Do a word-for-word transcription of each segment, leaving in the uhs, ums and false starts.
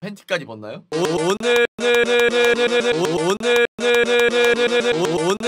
팬티까지 벗나요? 오늘 오늘 오늘 오늘 오늘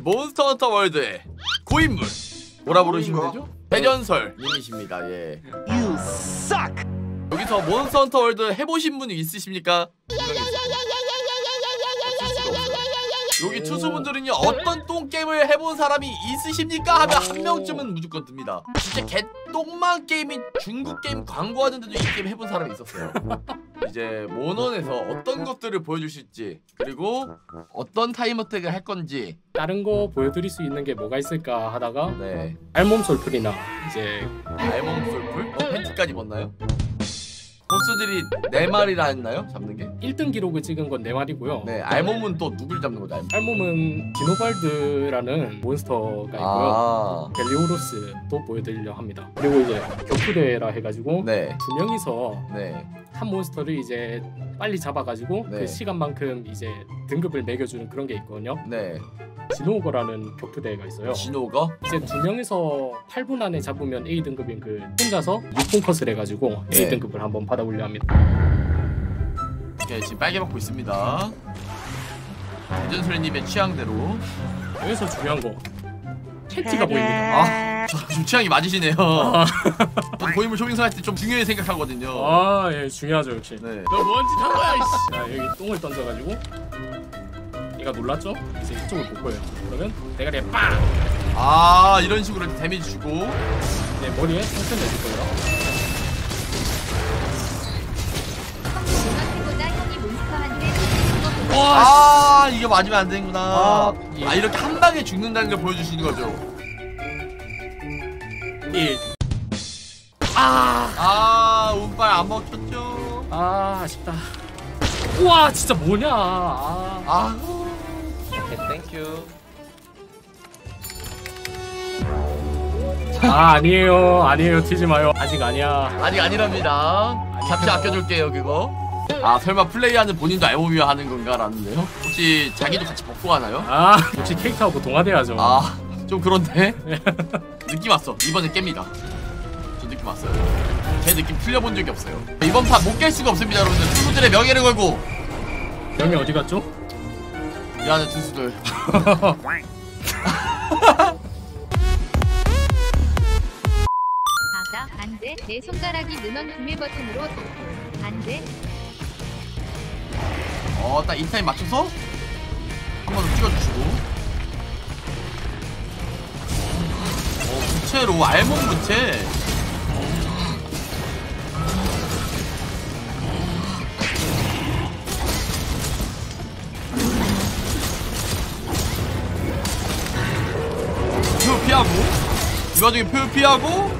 몬스터헌터월드의 고인물 뭐라 부르시면 되죠? 배전설 님이십니다. 예. You suck. 여기서 몬스터헌터월드 해보신 분이 있으십니까? 여기 투수분들은요, 어떤 똥게임을 해본 사람이 있으십니까? 하면 한 명쯤은 무조건 뜹니다. 진짜 개똥망 게임인 중국 게임 광고하는데도 이 게임 해본 사람이 있었어요. 이제 모논에서 어떤 것들을 보여주실지, 그리고 어떤 타임어택을 할 건지, 다른 거 보여드릴 수 있는 게 뭐가 있을까 하다가 네, 알몸솔풀이나 이제 알몸솔풀? 어, 팬티까지 벗나요? 보스들이 네 마리라 했나요? 잡는 게? 일 등 기록을 찍은 건 네 마리고요. 네, 알몸은 또 누굴 잡는 거죠? 알몸? 알몸은 지노발드라는 몬스터가 있고요. 벨리오로스도 아 보여드리려 합니다. 그리고 이제 격투대회라 해가지고 네, 두 명이서 네, 한 몬스터를 이제 빨리 잡아가지고 네, 그 시간만큼 이제 등급을 매겨주는 그런 게 있거든요. 네. 지노우거라는 격투대회가 있어요. 지노우거? 이제 두 명이서 팔 분 안에 잡으면 에이 등급인 그 혼자서 육 분 컷을 해가지고 네, 에이 등급을 한번 받아보려 합니다. 오케이, 지금 빨개 받고 있습니다. 대전설님의 취향대로. 여기서 중요한 거 팬티가 보입니다. 아, 좀 취향이 맞으시네요. 아. 고인물 쇼핑할 때 좀 중요하게 생각하거든요. 아, 예, 중요하죠 역시. 네. 너 뭔 짓 한 거야, 이씨. 아, 여기 똥을 던져가지고 내가 놀랐죠? 이제 이쪽을 볼 거예요. 그러면 대가리에 빵! 아, 이런 식으로 데미지 주고 네, 머리에 상처 내줄 거예요. 와, 아, 이거 맞으면 안 되는구나. 아, 예. 아, 이렇게 한 방에 죽는다는 걸 보여주시는 거죠? 예. 아, 아, 운빨 안 먹혔죠? 아, 아쉽다. 우와, 진짜 뭐냐? 아. 아. 땡큐. 아, 아니에요, 아니에요, 튀지 마요. 아직 아니야. 아직 아니랍니다. 잠시 아껴줄게요, 그거. 아, 설마 플레이하는 본인도 알몸이야 하는 건가 라는데요? 혹시 자기도 같이 벗고 하나요? 아, 혹시 캐릭터하고 동화돼야죠. 아, 좀 그런데? 느낌 왔어. 이번에 깹니다. 저 느낌 왔어요. 제 느낌 풀려본 적이 없어요. 이번 판 못 깰 수가 없습니다, 여러분들. 투수들의 명예를 걸고. 명예 어디 갔죠? 미안해 투수들. 아가 안돼. 내 손가락이 문헌 구매 버튼으로 안돼. 어, 딱 인타임 맞춰서 한 번 더 찍어주시고. 어, 부채로 알몸 부채. 피하고, 이 와중에 표현 피하고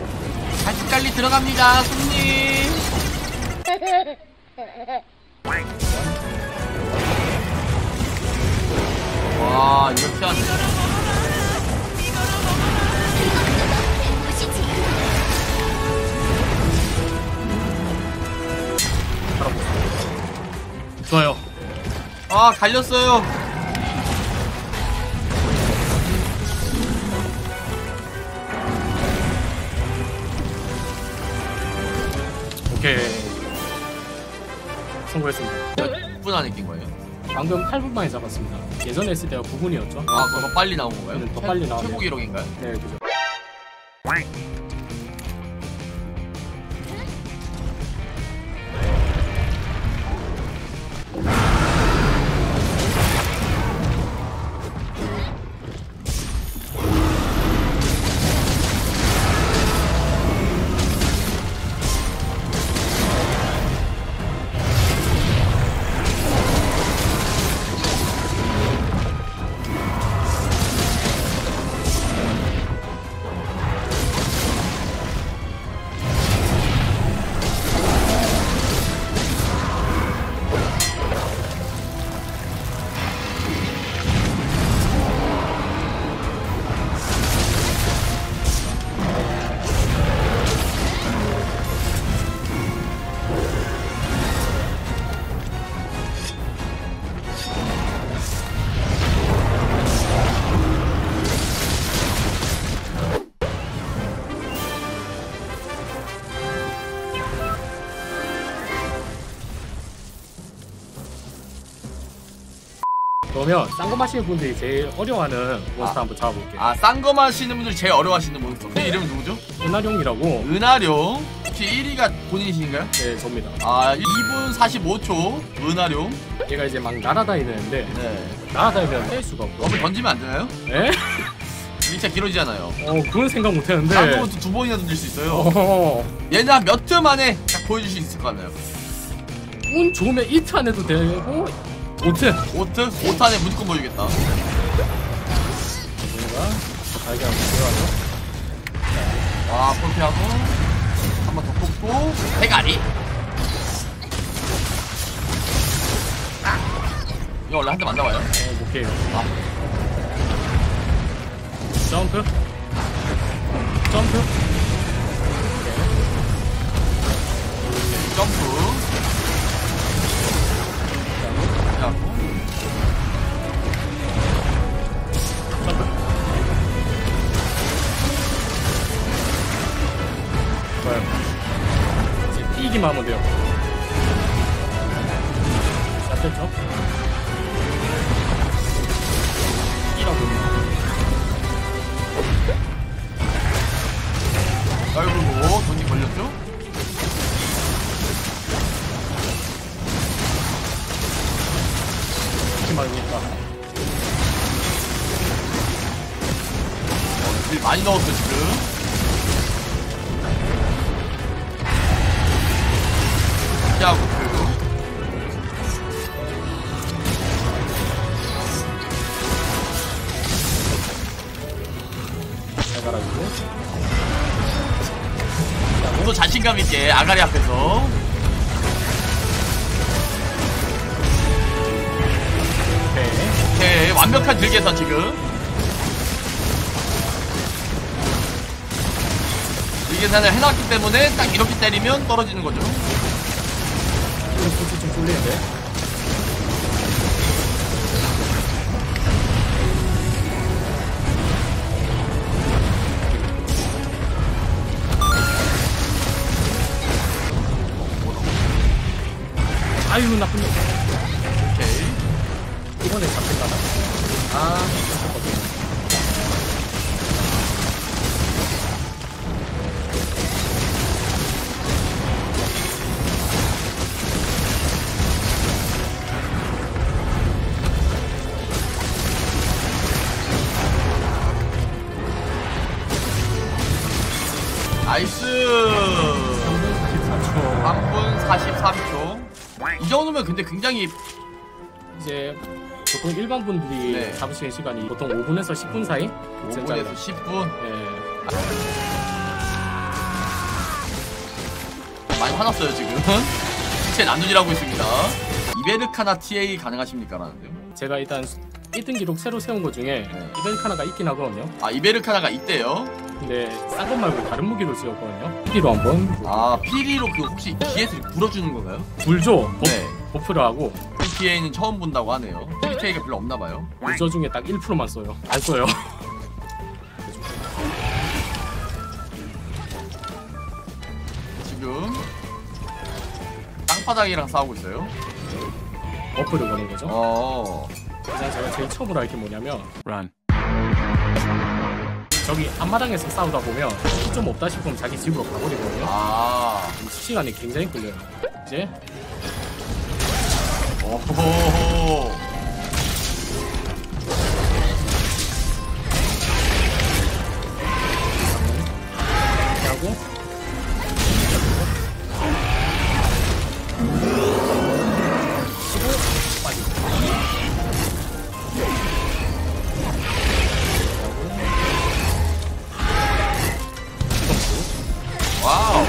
같이 깔리 들어갑니다. 손님 와, 이거 피하네. 좋아요. 아, 갈렸어요. 오케이, 성공했습니다. 몇 분 안에 낀 거예요? 방금 팔 분만에 잡았습니다. 예전에 했을 때가 구 분이었죠? 아, 그거 빨리 나온 건가요? 더 빨리 나온 최고 기록인가요? 네, 그죠. 그러면 싼거 마시는 분들이 제일 어려워하는 몬스터 아, 한번 잡아볼게요. 아, 싼거 마시는 분들이 제일 어려워하시는 몬스터. 네, 이름이 누구죠? 은하룡이라고. 은하룡. 혹시 일 위가 본인이신가요? 네, 접니다. 아, 이 분 사십오 초 은하룡. 얘가 이제 막 날아다니는데 네. 날아다니면 뗄 수가 없고. 너무 던지면 안 되나요? 네? 진짜 길어지잖아요. 어, 그건 생각 못했는데 한 번부터 두 번이나 던질 수 있어요. 어. 얘는 한 몇 트 만에 딱 보여줄 수 있을 것 같나요? 운 좋으면 이 트 안 해도 되고 오 트! 오 트? 오 트 안에 무조건 보여주겠다. 뭔가 달걀 한번 들어가죠. 와, 폴피하고 한 번 더 뽑고 대가리! 이거 원래 한 대 만나봐요. 어, 못 깨요. 아. 점프 점프 점프 잡고 점프 좋아요. 이제 뛰기만 하면 돼요. 자, 됐죠? 뛰라고. 아이고, 돈이 걸렸죠? 그렇게 많이 넣었다. 어, 많이 넣었어, 지금. 야, 그. 또 자신감 있게 아가리 앞에서 오케이, 오케이. 완벽한 딜계산 지금 딜계산을 해놨기 때문에 딱 이렇게 때리면 떨어지는 거죠. 이거 좀 돌려야 돼. 아유, 나쁜 놈. 오케이. 이번에 잡힌다. 아, 나이스. 삼 분 사십삼 초. 이 정도면 근데 굉장히 이제 보통 일반 분들이 네. 잡으시는 시간이 보통 오 분에서 십 분 사이? 오 분에서 십 분? 네. 많이 화났어요 지금. 시체 나누지라고 있습니다. 이베르카나 티 에이 가능하십니까? 라는데요. 제가 일단 일 등 기록 새로 세운 것 중에 네. 이베르카나가 있긴 하거든요. 아, 이베르카나가 있대요? 근데 싼 것 말고 다른 무기로 쓰였거든요. 피리로 한번. 아, 피리로 그 혹시 기에서 불어주는 건가요? 불죠. 네. 버프를 하고. 피리는 처음 본다고 하네요. 피리가 별로 없나 봐요. 유저 중에 딱 일 퍼센트만 써요. 안 써요. 지금 땅바닥이랑 싸우고 있어요. 버프를 거는 거죠. 어. 그냥 제가 제일 처음으로 할 게 뭐냐면. Run. 저기 앞마당에서 싸우다 보면 좀 없다 싶으면 자기 집으로 가버리거든요. 아, 시간이 굉장히 걸려요. 이제 오호 하고 와우.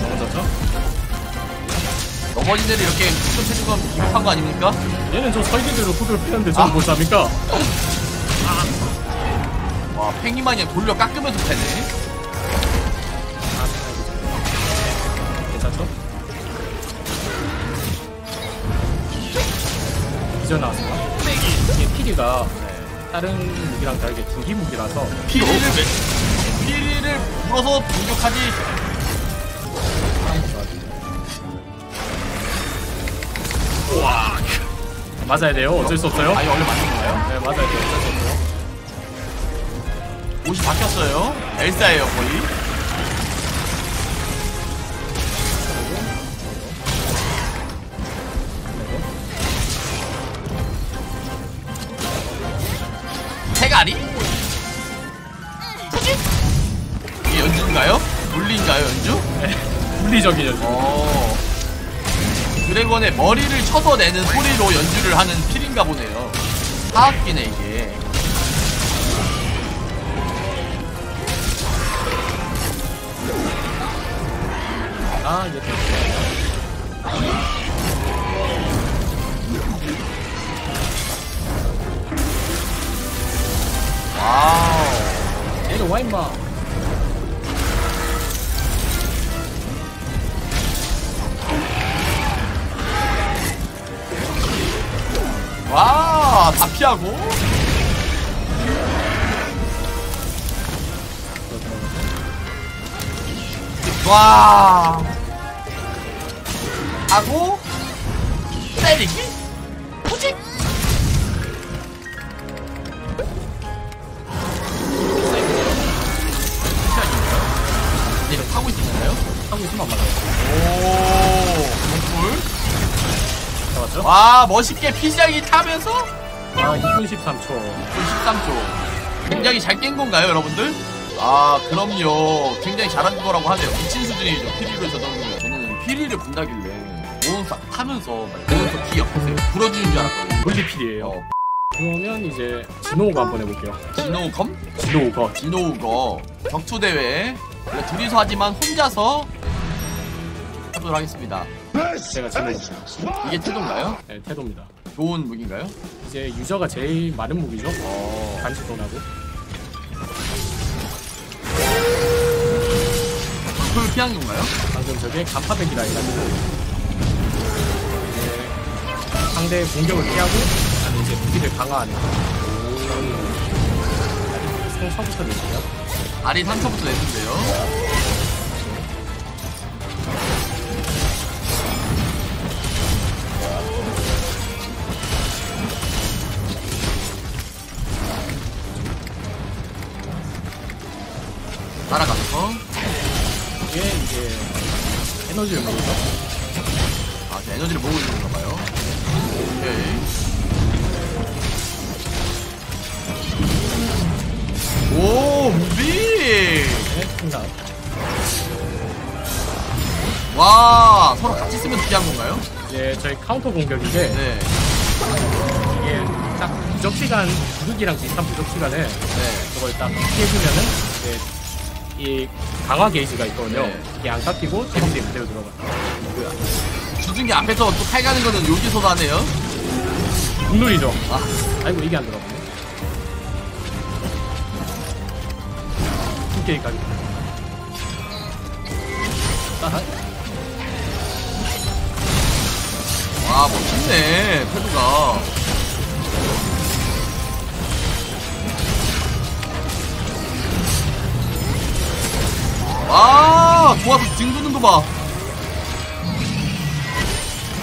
넘어졌죠? 넘어진 데를 이렇게 툭툭 해준 건 기겁한 거 아닙니까? 얘는 저 설계대로 후드를 패는데 저는 못 잡니까? 아. 와, 팽이만 그냥 돌려 깎으면서 패네. 아, 괜찮죠? 이제 나왔습니다. 이게 피리가 다른 무기랑 다르게 등기 무기라서 피리를, 피리를 불어서 공격하지. 맞아야 돼요. 어쩔 수 없어요. 아니 원래 맞는 건가요? 네, 맞아야 돼요. 어쩔 수 없어요. 옷이 바뀌었어요. 엘사예요 거의. 대가리? 뭐지? 이게 연주인가요? 물리인가요 연주? 네, 물리적인 연주. 어... 드래곤의 머리를 쳐서 내는 소리로 연주를 하는 필인가 보네요. 사악기네 이게. 아, 이제 와우. 내려와 임마. 와, 다 피하고. 와. 하고 때리기? 뭐지? 얘를 타고 있었나요? 타고 있으면 안 맞아요. 오, 잡았죠? 와, 멋있게 피지하기 타면서? 아, 이 분 십삼 초. 이 분 십삼 초. 굉장히 잘 깬 건가요, 여러분들? 아, 그럼요. 굉장히 잘한 거라고 하네요. 미친 수준이죠. 피리를 저장하면. 저는 피리를 본다길래. 모험사 타면서 모험사 뒤에 보세요. 부러지는 줄 알았거든요. 물리필이에요. 어. 그러면 이제 지노우거 한번 해볼게요. 지노우검? 지노우거. 지노우거. 격투대회. 원래 둘이서 하지만 혼자서 하도록 하겠습니다. 제가 지노우거. 이게 태도인가요? 네, 태도입니다. 좋은 무기인가요? 이제 유저가 제일 많은 무기죠. 어. 간지돈하고. 그걸 피한 건가요? 방금 저게 간파백이라 해가지고. 상대의 공격을 피하고 나는 이제 무기를 강화하는 거예요. 삼 서부터 내주세요. 아리 삼 서부터 내주세요. 날아가서 이게 이제 에너지를 모으죠. 아, 이제 에너지를 모으고 있는 건가 봐요. 오케이. 오, 무비! 와, 서로 같이 쓰면 피한 건가요? 예, 저희 카운터 공격인데. 네. 이게 딱 부적시간, 부득이랑 비슷한 부적시간에. 네. 저걸 딱 피해주면은, 이제, 이 강화 게이지가 있거든요. 네. 이게 안 깎이고, 제목이 그대로 들어가요. 주둥이 앞에서 또 탈가는 거는 여기서도 하네요. 공놀이죠. 아, 아이고 이게 안 들어가네. 오케이 가기. 와, 멋있네 패드가. 와, 좋아서 징두는 거 봐.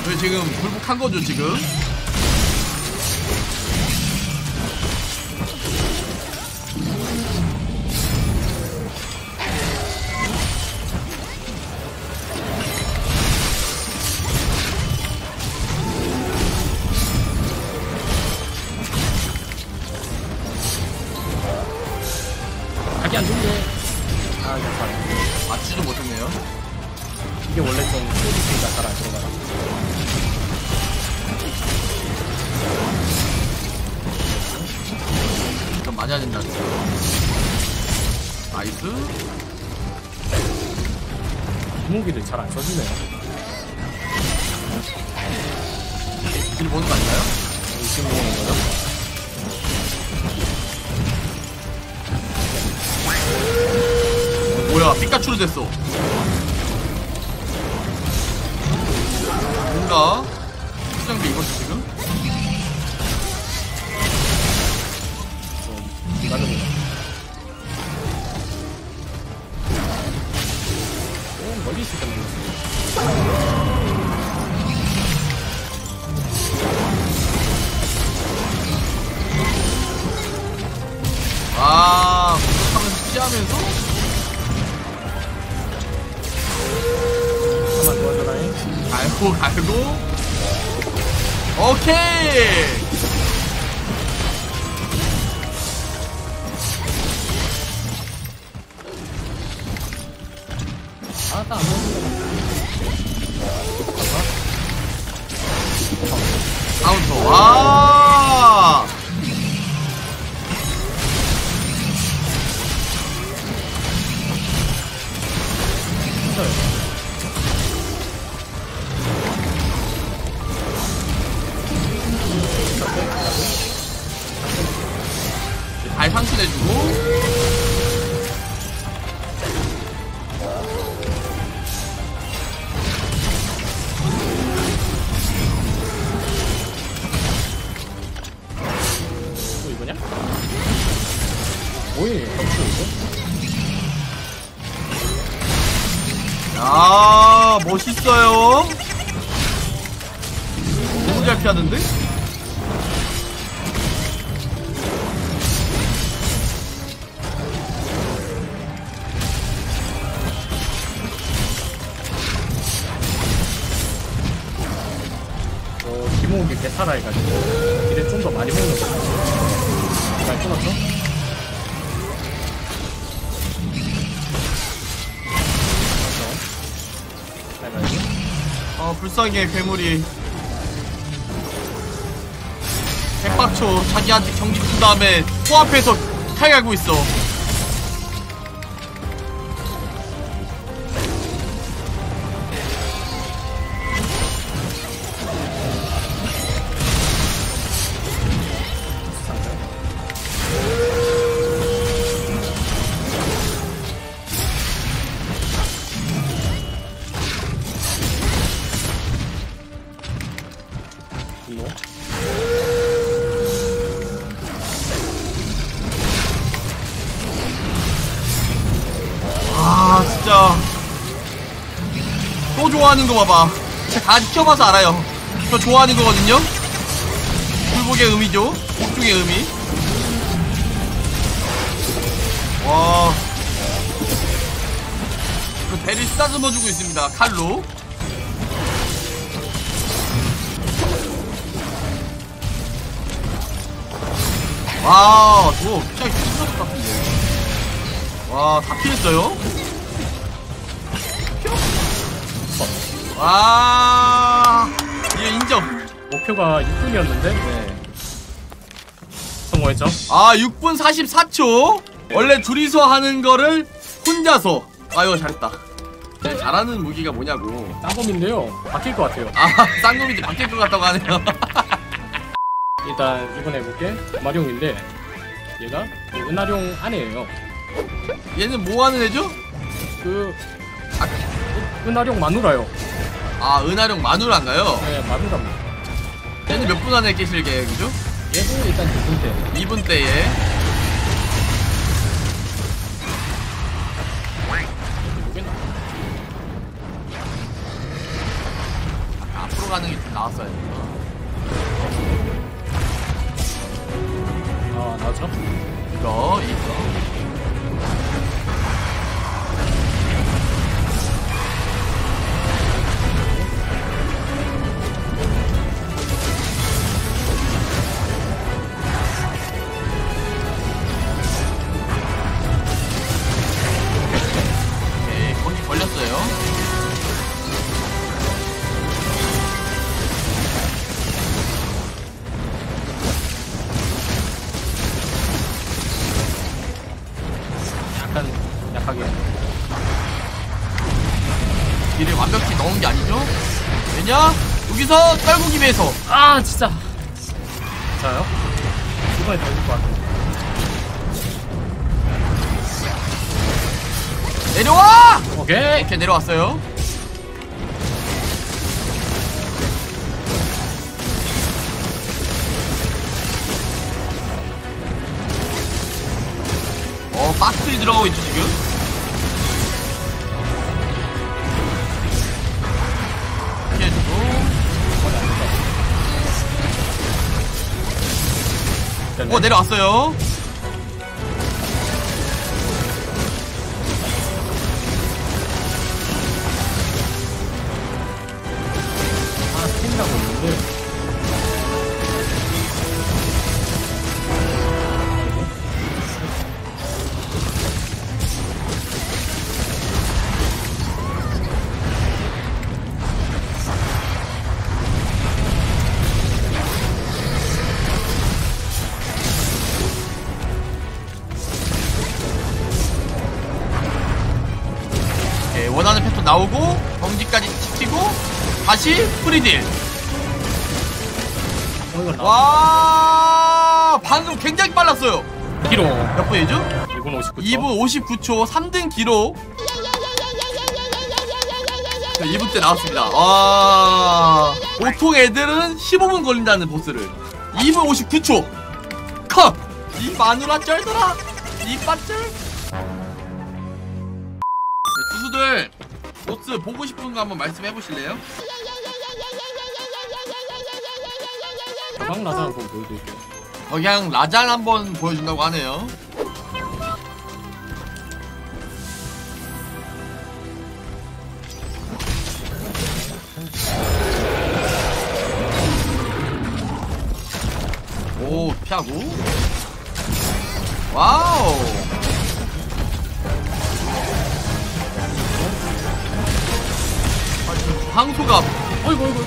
왜 지금 굴복한 거죠 지금? 각이 안 좋은데. 아, 이거 맞지도 못했네요. 이게 원래 좀 소리가 잘 안 들어가라. 맞아야 된다는 거. 나이스. 무기를 잘 안 써주네요. 지금 보는 거 아닌가요? 지금 보는 거죠? 어, 뭐야, 피카츄로 됐어. 뭔가 수정비 입었어 지금? 오, 멀리 있을 때 만났어. 대시하면서 잠깐만 도와줘라잉. 갈고 갈고 오케이. 아따 카운터. 와 발 상실해주고. 오이, 야, 멋있어요. 너무 잘 피하는데? 어, 기모으기 개 살아해가지고 이래 좀 더 많이 먹는 거 같아. 잘 끊었죠? 어, 불쌍해 괴물이. 백박초 자기한테 경기 준 다음에 코앞에서 칼 갈고 있어. 와 진짜 또 좋아하는 거 봐봐. 다 지켜봐서 알아요. 저 좋아하는 거거든요. 굴복의 의미죠. 복중의 의미. 와 배를 쓰다듬어 주고 있습니다. 칼로. 와, 저 진짜 힘들 것 같은데. 와, 다 피했어요? 와, 이게 인정. 목표가 육 분이었는데? 네. 성공했죠? 아, 육 분 사십사 초? 네. 원래 둘이서 하는 거를 혼자서. 아, 이거 잘했다. 네, 잘하는 무기가 뭐냐고. 쌍검인데요. 바뀔 것 같아요. 아, 쌍검인데 바뀔 것 같다고 하네요. 일단 이번에 해볼게 마룡인데 얘가 은하룡 아내예요. 얘는 뭐하는 애죠? 그... 아... 은하룡 마누라요. 아 은하룡 마누라인가요? 네 마누라입니다. 얘는 몇 분 안에 깨실 계획이죠? 얘는 일단 이 분대 이 분대에 아, 앞으로 가는 게 좀 나왔어야 돼. 아, 나왔죠? 이거, 이거. 오케이, 거기 걸렸어요. 길을 완벽히 넣은 게 아니죠? 왜냐? 여기서 떨구기 위해서. 아 진짜 자요? 이번에 떨굴 것 같아. 내려와! 오케이 이렇게 내려왔어요. 어 박스에 들어가고 있죠 지금? 어 내려왔어요. 나오고 경기까지 찍히고 다시 프리딜. 와 방금 굉장히 빨랐어요. 기록 몇 분이죠? 이 분 오십구 초 이 분 오십구 초 삼 등 기록. 이 분 때 나왔습니다. 아 보통 애들은 십오 분 걸린다는 보스를 이 분 오십구 초 컷! 이 마누라 쩔더라! 이 빠쩔! 네, 투수들 보스 보고 싶은 거 한번 말씀해 보실래요? 저방 라잔 한번 보여드릴게요. 어, 그냥 라잔 한번 보여준다고 하네요. 오 피하고 와우 방소감. 어이구 어이구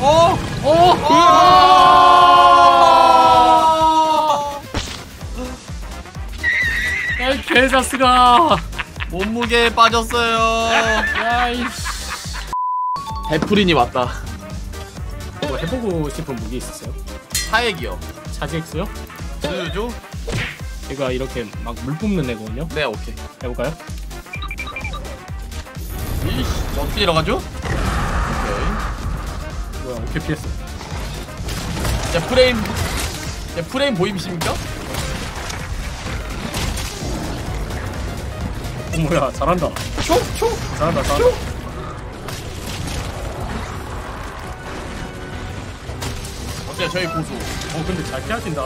어어 어! 아이 개자스가 몸무게에 빠졌어요. 야이씨 베프린이 왔다. 뭐 해보고 싶은 무기 있었어요? 차액이요. 차지액스요? 그죠? 제가 이렇게 막 물 뿜는 애거든요. 네, 오케이. 해볼까요? 이씨, 어떻게 들어가죠? 오케이. 뭐야, 오케이 피했어. 자, 프레임, 자, 프레임 보이십니까? 어, 뭐야, 잘한다. 초, 초, 잘한다, 잘한다. 초. 어때요, 저희 고수? 어, 근데 잘 피하신다.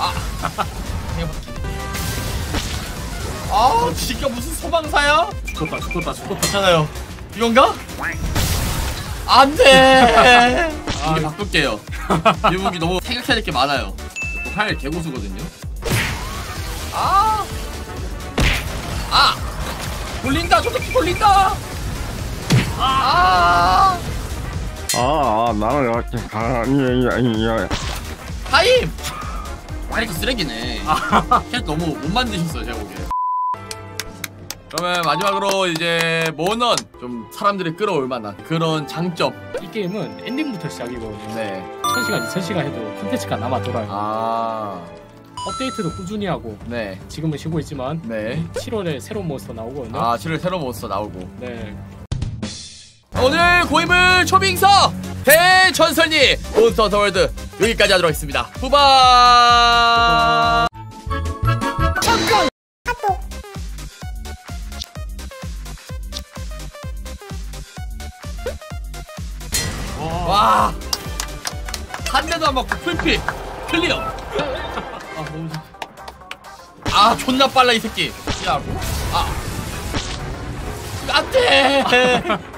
아, 아, 진짜 무슨 소방사야? 죽었다, 죽었다, 죽었다. 괜찮아요. 이건가? 안 돼. 이게 바꿀게요. 이 무기 너무 생각해야 될 게 많아요. 또 팔 개고수거든요. 아, 아, 돌린다, 저기 돌린다. 아, 아, 나는 이렇게 가라니야. 타임. 캐릭터 쓰레기네. 캐릭터 너무 못 만드셨어요 제가 보기에. 그러면 마지막으로 이제 모넌 좀 사람들이 끌어올 만한 그런 장점. 이 게임은 엔딩부터 시작이거든요. 네. 천 시간, 이천 시간 해도 콘텐츠가 남아 돌아요. 아. 업데이트도 꾸준히 하고. 네. 지금은 쉬고 있지만. 네. 칠월에 새로운 몬스터 나오거든요. 아, 칠월에 새로운 몬스터 나오고. 네. 오늘 고인물 초빙서 대전설님 몬스터헌터월드 여기까지 하도록 하겠습니다. 후바 잠깐 카톡 와 한 대도 안 맞고 풀피 클리어. 아 너무 아 존나 빨라 이 새끼. 야 뭐? 아 안 돼.